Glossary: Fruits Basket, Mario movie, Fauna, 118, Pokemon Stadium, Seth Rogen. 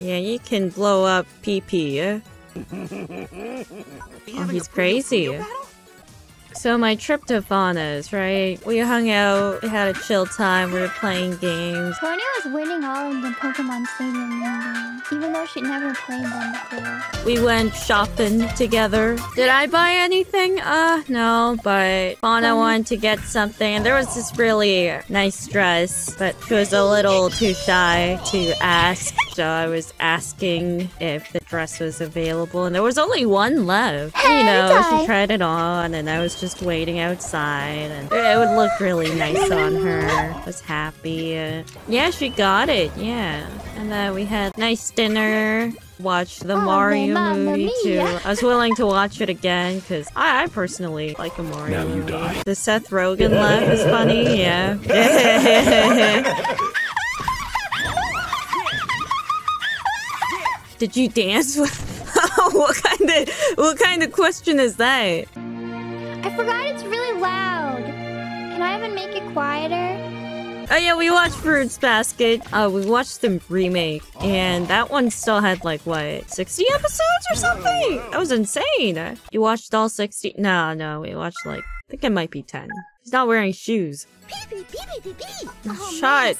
Yeah, you can blow up PP. Oh, he's crazy. So my trip to Fauna's, right? We hung out, we had a chill time, we were playing games. Cornea was winning all of the Pokemon Stadium games, even though she'd never played them before. We went shopping together. Did I buy anything? No, but Fauna wanted to get something, and there was this really nice dress, but she was a little too shy to ask. So I was asking if the dress was available, and there was only one left. You know, she tried it on, and I was just waiting outside, and it would look really nice on her. I was happy. Yeah, she got it, yeah. And then we had nice dinner. Watched the Mario movie too. I was willing to watch it again because I personally like the Mario movie. Now you die. The Seth Rogen laugh is funny, yeah. Did you dance with... What kind of question is that? I forgot it's really loud. Can I even make it quieter? Oh yeah, we watched Fruits Basket. We watched the remake, and that one still had like, what, 60 episodes or something? That was insane. You watched all 60? No, we watched like, I think it might be 10. He's not wearing shoes. Shut.